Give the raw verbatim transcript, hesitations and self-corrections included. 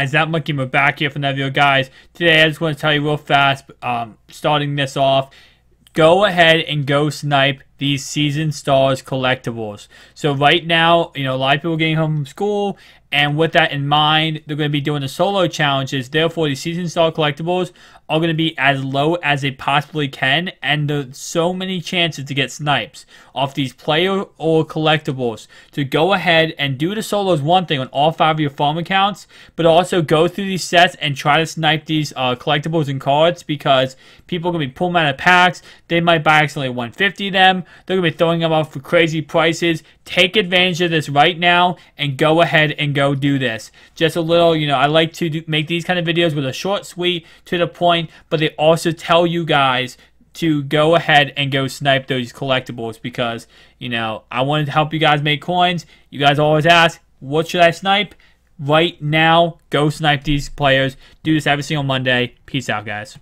As that monkey we're back here for another video, guys. Today I just want to tell you real fast, um, starting this off, go ahead and go snipe these Season Stars collectibles. So right now, you know, a lot of people are getting home from school, and with that in mind, they're going to be doing the solo challenges. Therefore, the Season Star collectibles are going to be as low as they possibly can, and there's so many chances to get snipes off these player or collectibles. So go ahead and do the solos, one thing, on all five of your farm accounts, but also go through these sets and try to snipe these uh, collectibles and cards, because people are going to be pulling them out of packs. They might buy accidentally one fifty them. They're going to be throwing them off for crazy prices. Take advantage of this right now and go ahead and go do this. Just a little, you know, I like to do, make these kind of videos with a short, sweet, to the point, but they also tell you guys to go ahead and go snipe those collectibles because, you know, I wanted to help you guys make coins. You guys always ask, what should I snipe? Right now, go snipe these players. Do this every single Monday. Peace out, guys.